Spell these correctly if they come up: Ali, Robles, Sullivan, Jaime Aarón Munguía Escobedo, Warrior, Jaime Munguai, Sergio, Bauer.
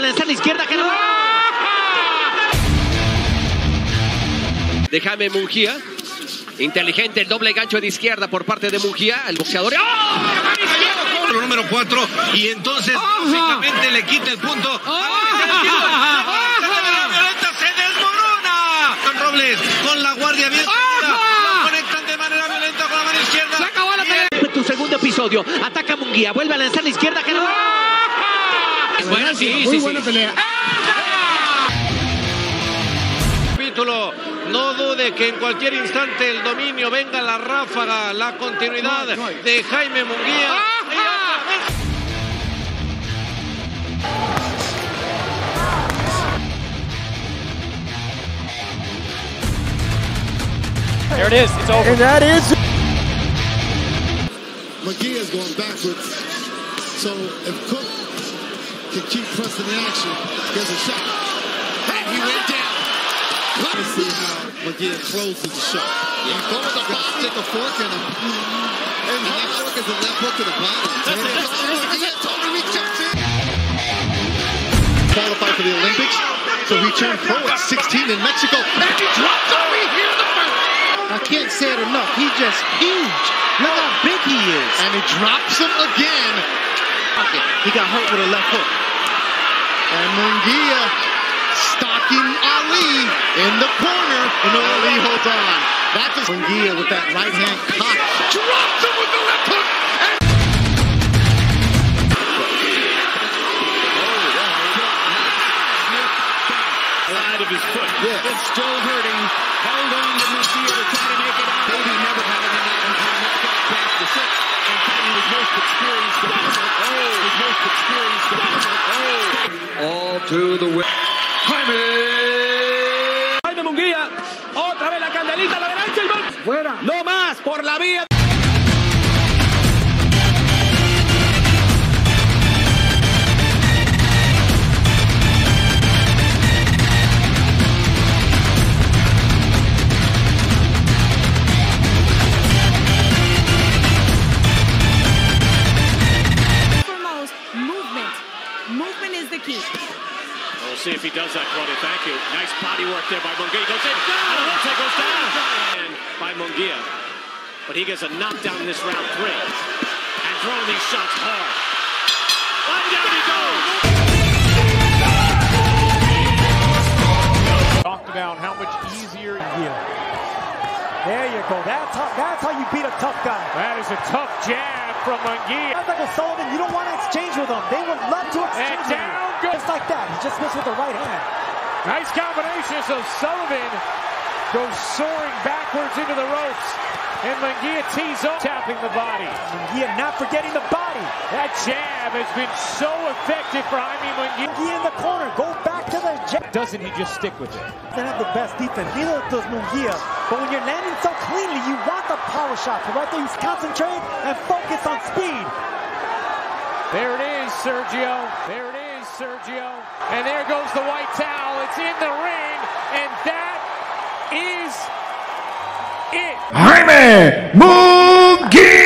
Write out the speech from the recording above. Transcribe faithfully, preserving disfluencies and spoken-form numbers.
Lanzar la izquierda que no. De Jaime Munguía. Inteligente el doble gancho de izquierda por parte de Munguía. El boxeador. ¡Oh! El número cuatro. Y entonces básicamente le quita el punto. La violeta se desmorona. Con Robles con la guardia bien. Conectan de manera violenta con la mano izquierda. Se acabó la pelea. Tu segundo episodio. Ataca Munguía. Vuelve a lanzar la izquierda que no. Bueno, sí, muy sí, buena sí. Pelea. Capítulo, no dude que en cualquier instante el dominio venga la ráfaga, la continuidad de Jaime Munguía. There it is, it's over. And that is. Munguía is going backwards, so if Cook can keep pressing the action. There's a shot. And he went down. Let's see how Munguía closes the shot. Yeah. He's going with a bomb, take a fork in him. And the left hook is a left hook to the body. Munguía totally rejects it. Qualified for the Olympics. So he turned pro at sixteen in Mexico. And he dropped over here in the first. I can't say it enough. He's just huge. Look how big he is. And he drops him again. He got hurt with a left hook. And Munguía stalking Ali in the corner. And Ali holds on. That's Munguía with that right hand cock. Drops him with the left hook. And out of his foot. Yeah. It's still hurting. Held on to Munguía to try to make it out. Maybe never had it in that until that got past the six. And Patton was most experienced. All to the way. Jaime. Jaime Munguía. Otra vez la candelita a la derecha y gol. Fuera. No más por la vía. We'll see if he does that, Claudia. Thank you. Nice body work there by Munguía. Goes in. Down. It goes down. And by Munguía. But he gets a knockdown in this round three. And throwing these shots hard. One down he goes. Talked about how much easier. There you go. That's how, that's how you beat a tough guy. That is a tough jab from Munguía. That's like a Sullivan. You don't want to exchange with him. They would love to exchange with him. Just like that, he just missed with the right hand. Nice combination, so Sullivan goes soaring backwards into the ropes, and Munguía tees up, tapping the body. Munguía not forgetting the body. That jab has been so effective for Jaime Munguía. Munguía in the corner, go back to the jab. Doesn't he just stick with it? They have the best defense, neither does Munguía, but when you're landing so cleanly, you want the power shot. But right there, he's concentrated and focused on speed. There it is, Sergio. There it is. Sergio, and there goes the white towel. It's in the ring, and that is it. Jaime Munguía.